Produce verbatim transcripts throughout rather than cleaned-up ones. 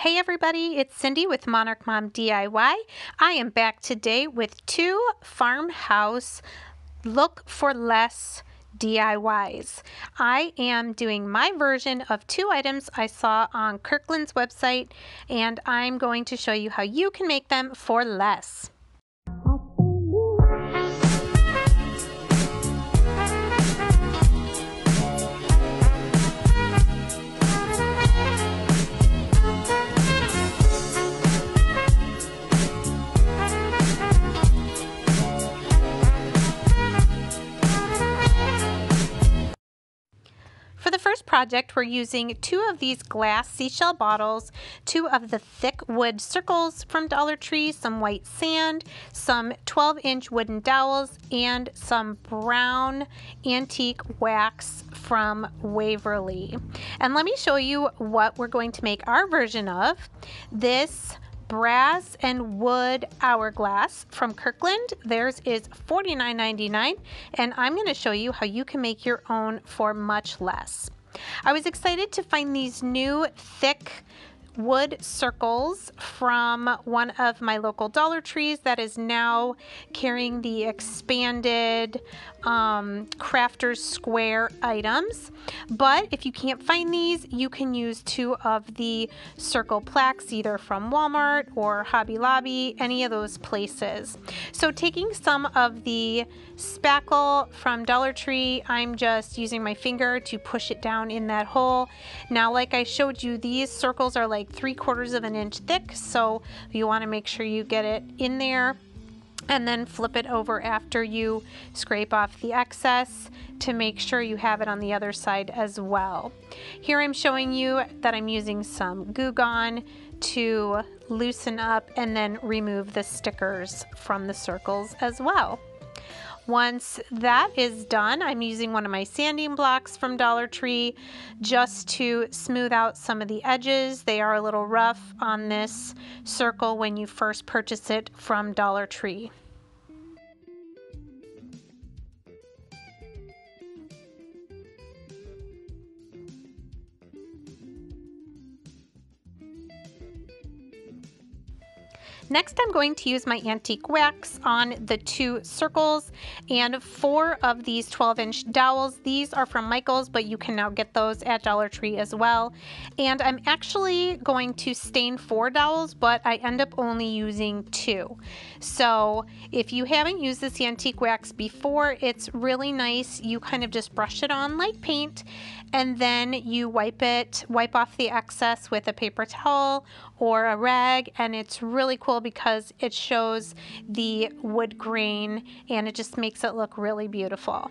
Hey everybody, it's Cindy with Monarch Mom D I Y. I am back today with two farmhouse look for less D I Ys. I am doing my version of two items I saw on Kirkland's website, and I'm going to show you how you can make them for less. First project, we're using two of these glass seashell bottles, two of the thick wood circles from Dollar Tree, some white sand, some twelve inch wooden dowels, and some brown antique wax from Waverly. And let me show you what we're going to make our version of. This brass and wood hourglass from Kirkland. Theirs is forty-nine ninety-nine, and I'm going to show you how you can make your own for much less. I was excited to find these new thick wood circles from one of my local Dollar Trees that is now carrying the expanded um, Crafter's Square items. But if you can't find these, you can use two of the circle plaques either from Walmart or Hobby Lobby, any of those places. So taking some of the spackle from Dollar Tree, I'm just using my finger to push it down in that hole. Now, like I showed you, these circles are like three quarters of an inch thick, so you want to make sure you get it in there, and then flip it over after you scrape off the excess to make sure you have it on the other side as well. Here I'm showing you that I'm using some Goo Gone to loosen up and then remove the stickers from the circles as well. Once that is done, I'm using one of my sanding blocks from Dollar Tree just to smooth out some of the edges. They are a little rough on this circle when you first purchase it from Dollar Tree. Next, I'm going to use my antique wax on the two circles and four of these twelve inch dowels. These are from Michaels, but you can now get those at Dollar Tree as well. And I'm actually going to stain four dowels, but I end up only using two. So if you haven't used this antique wax before, it's really nice. You kind of just brush it on like paint, and then you wipe it, wipe off the excess with a paper towel or a rag, and it's really cool because it shows the wood grain and it just makes it look really beautiful.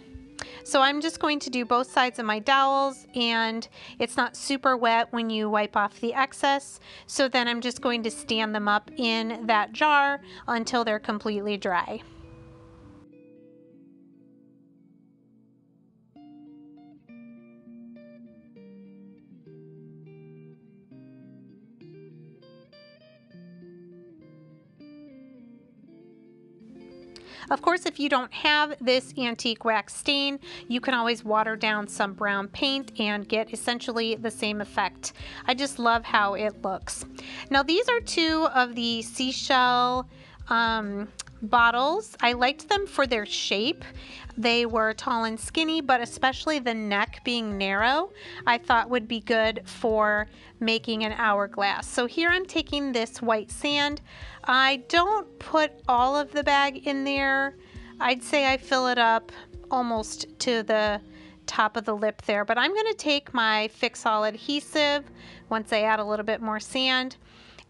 So I'm just going to do both sides of my dowels, and it's not super wet when you wipe off the excess. So then I'm just going to stand them up in that jar until they're completely dry. Of course, if you don't have this antique wax stain, you can always water down some brown paint and get essentially the same effect. I just love how it looks. Now, these are two of the seashell um, bottles. I liked them for their shape. They were tall and skinny, but especially the neck being narrow, I thought would be good for making an hourglass. So here I'm taking this white sand. I don't put all of the bag in there. I'd say I fill it up almost to the top of the lip there, but I'm going to take my Fix All Adhesive once I add a little bit more sand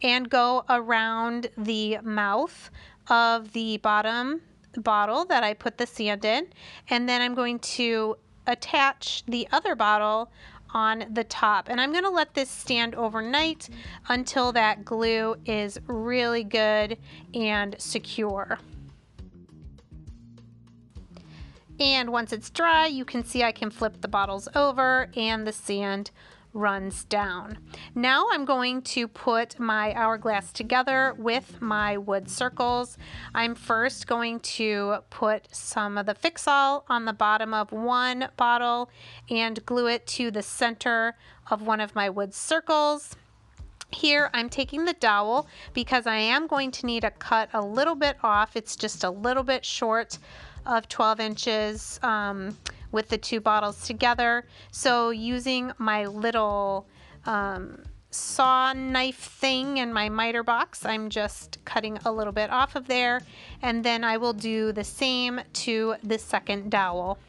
and go around the mouth of the bottom bottle that I put the sand in, and then I'm going to attach the other bottle on the top, and I'm going to let this stand overnight until that glue is really good and secure. And once it's dry, you can see I can flip the bottles over and the sand runs down. Now I'm going to put my hourglass together with my wood circles. I'm first going to put some of the Fix-All on the bottom of one bottle and glue it to the center of one of my wood circles. Here I'm taking the dowel because I am going to need to cut a little bit off. It's just a little bit short of twelve inches um, with the two bottles together. So using my little um, saw knife thing in my miter box, I'm just cutting a little bit off of there, and then I will do the same to the second dowel.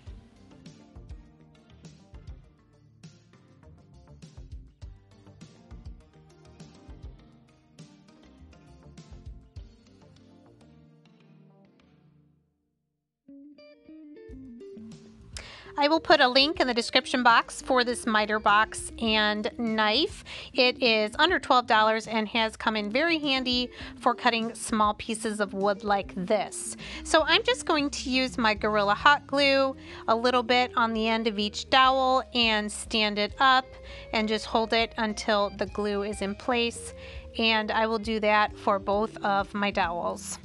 I will put a link in the description box for this miter box and knife. It is under twelve dollars and has come in very handy for cutting small pieces of wood like this. So I'm just going to use my Gorilla Hot Glue a little bit on the end of each dowel and stand it up and just hold it until the glue is in place. And I will do that for both of my dowels.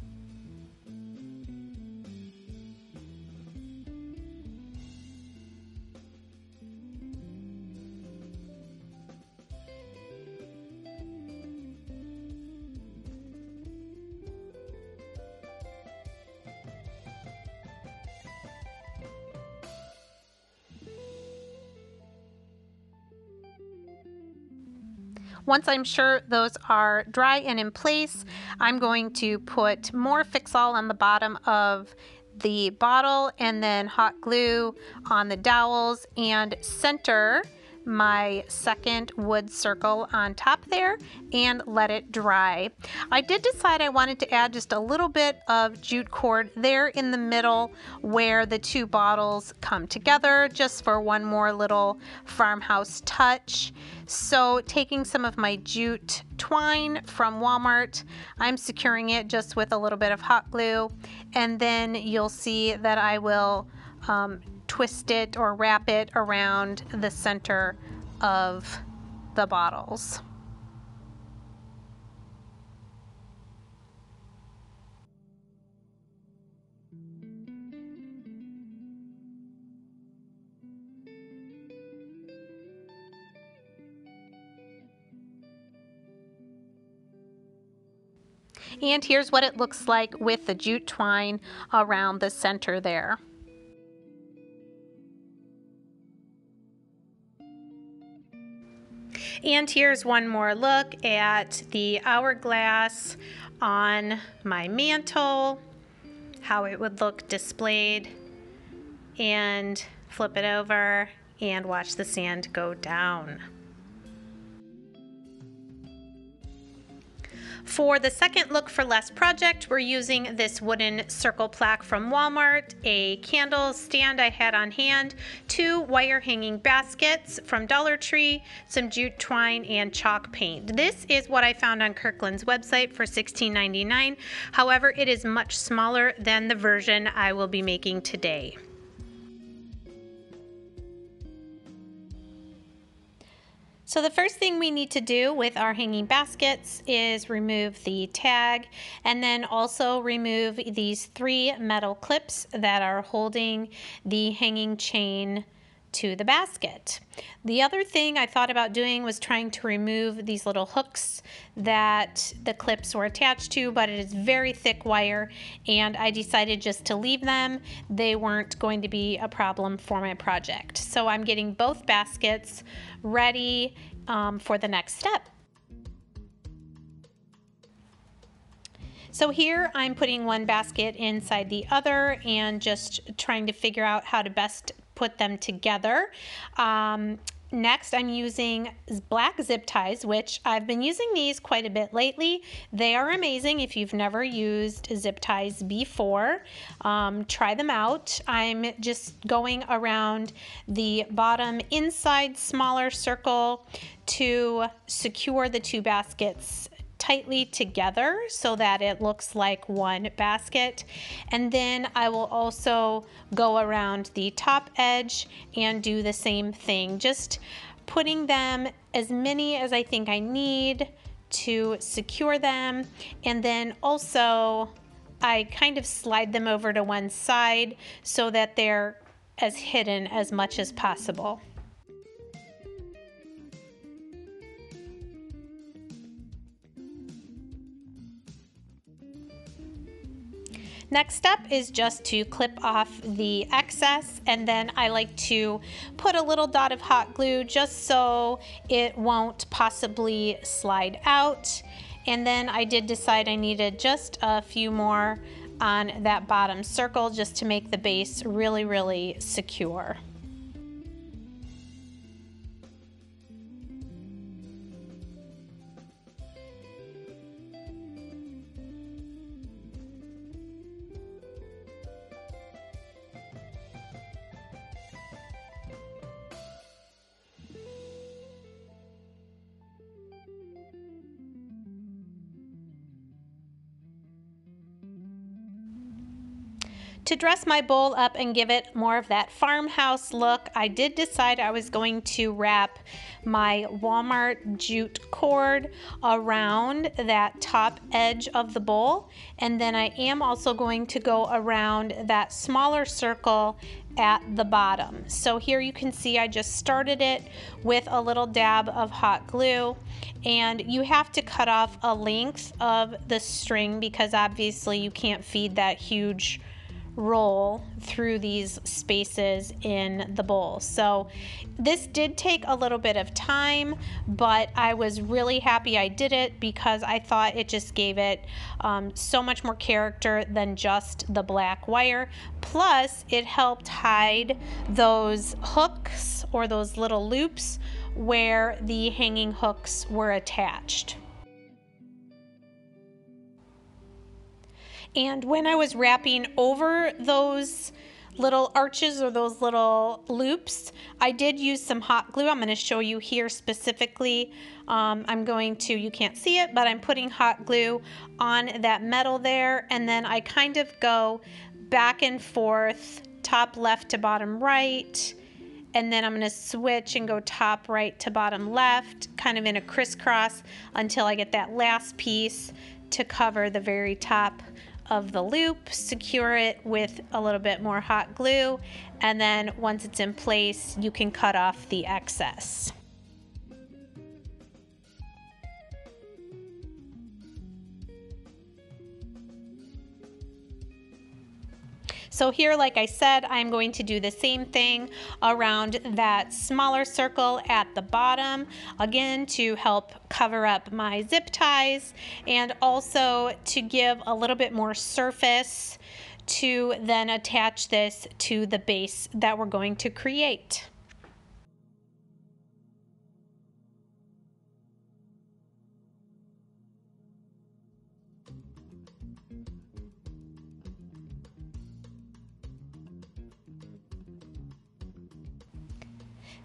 Once I'm sure those are dry and in place, I'm going to put more Fix All on the bottom of the bottle and then hot glue on the dowels and center my second wood circle on top there and let it dry. I did decide I wanted to add just a little bit of jute cord there in the middle where the two bottles come together, just for one more little farmhouse touch. So taking some of my jute twine from Walmart, I'm securing it just with a little bit of hot glue, and then you'll see that I will um, twist it or wrap it around the center of the bottles. And here's what it looks like with the jute twine around the center there. And here's one more look at the hourglass on my mantle, how it would look displayed, and flip it over and watch the sand go down. For the second look for less project, we're using this wooden circle plaque from Walmart, a candle stand I had on hand, two wire hanging baskets from Dollar Tree, some jute twine, and chalk paint. This is what I found on Kirkland's website for sixteen ninety-nine. However, it is much smaller than the version I will be making today. So the first thing we need to do with our hanging baskets is remove the tag, and then also remove these three metal clips that are holding the hanging chain to the basket. The other thing I thought about doing was trying to remove these little hooks that the clips were attached to, but it is very thick wire and I decided just to leave them. They weren't going to be a problem for my project. So I'm getting both baskets ready um, for the next step. So here I'm putting one basket inside the other and just trying to figure out how to best put them together. Um, next, I'm using black zip ties, which I've been using these quite a bit lately. They are amazing. If you've never used zip ties before, um, try them out. I'm just going around the bottom inside smaller circle to secure the two baskets tightly together so that it looks like one basket. And then I will also go around the top edge and do the same thing, just putting them as many as I think I need to secure them. And then also I kind of slide them over to one side so that they're as hidden as much as possible. Next step is just to clip off the excess, and then I like to put a little dot of hot glue just so it won't possibly slide out. And then I did decide I needed just a few more on that bottom circle just to make the base really, really secure. To dress my bowl up and give it more of that farmhouse look, I did decide I was going to wrap my Walmart jute cord around that top edge of the bowl, and then I am also going to go around that smaller circle at the bottom. So here you can see I just started it with a little dab of hot glue, and you have to cut off a length of the string because obviously you can't feed that huge roll through these spaces in the bowl. So this did take a little bit of time, but I was really happy I did it because I thought it just gave it um, so much more character than just the black wire. Plus it helped hide those hooks or those little loops where the hanging hooks were attached. And when I was wrapping over those little arches or those little loops, I did use some hot glue. I'm going to show you here specifically. Um, I'm going to, you can't see it, but I'm putting hot glue on that metal there. And then I kind of go back and forth, top left to bottom right. And then I'm going to switch and go top right to bottom left, kind of in a crisscross until I get that last piece to cover the very top of the loop, secure it with a little bit more hot glue, and then once it's in place, you can cut off the excess. So here, like I said, I'm going to do the same thing around that smaller circle at the bottom, again, to help cover up my zip ties and also to give a little bit more surface to then attach this to the base that we're going to create.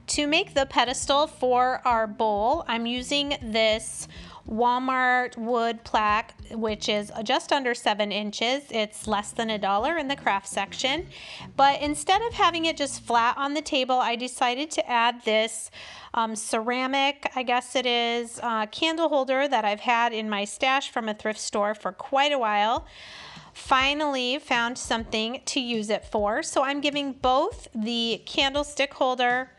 To make the pedestal for our bowl, I'm using this Walmart wood plaque, which is just under seven inches. It's less than a dollar in the craft section. But instead of having it just flat on the table, I decided to add this um, ceramic, I guess it is, uh, candle holder that I've had in my stash from a thrift store for quite a while. Finally found something to use it for. So I'm giving both the candlestick holder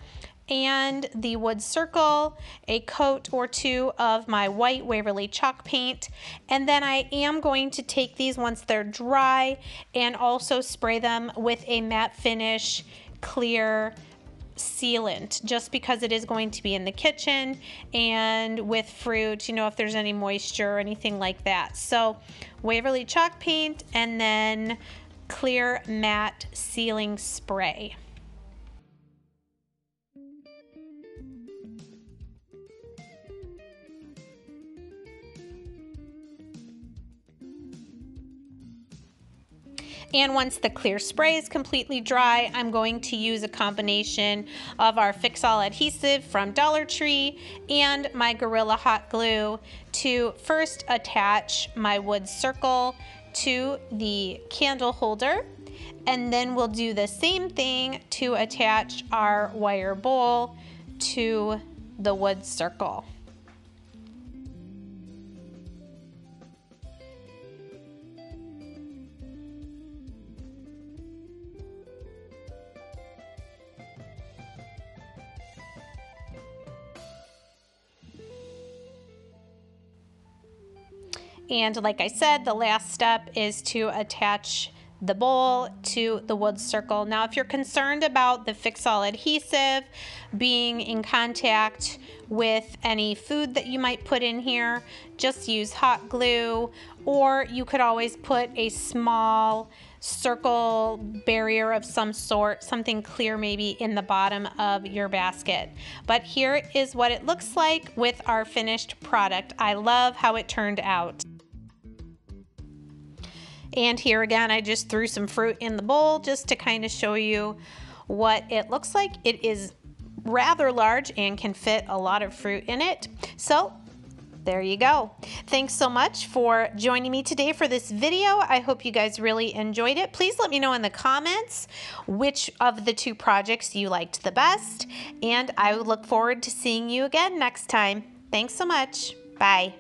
and the wood circle a coat or two of my white Waverly chalk paint, and then I am going to take these once they're dry and also spray them with a matte finish clear sealant, just because it is going to be in the kitchen and with fruit, you know, if there's any moisture or anything like that. So Waverly chalk paint and then clear matte sealing spray. And once the clear spray is completely dry, I'm going to use a combination of our Fix All Adhesive from Dollar Tree and my Gorilla Hot Glue to first attach my wood circle to the candle holder. And then we'll do the same thing to attach our wire bowl to the wood circle. And like I said, the last step is to attach the bowl to the wood circle. Now, if you're concerned about the Fix All adhesive being in contact with any food that you might put in here, just use hot glue, or you could always put a small circle barrier of some sort, something clear maybe, in the bottom of your basket. But here is what it looks like with our finished product. I love how it turned out. And here again, I just threw some fruit in the bowl just to kind of show you what it looks like. It is rather large and can fit a lot of fruit in it. So there you go. Thanks so much for joining me today for this video. I hope you guys really enjoyed it. Please let me know in the comments which of the two projects you liked the best. And I look forward to seeing you again next time. Thanks so much. Bye.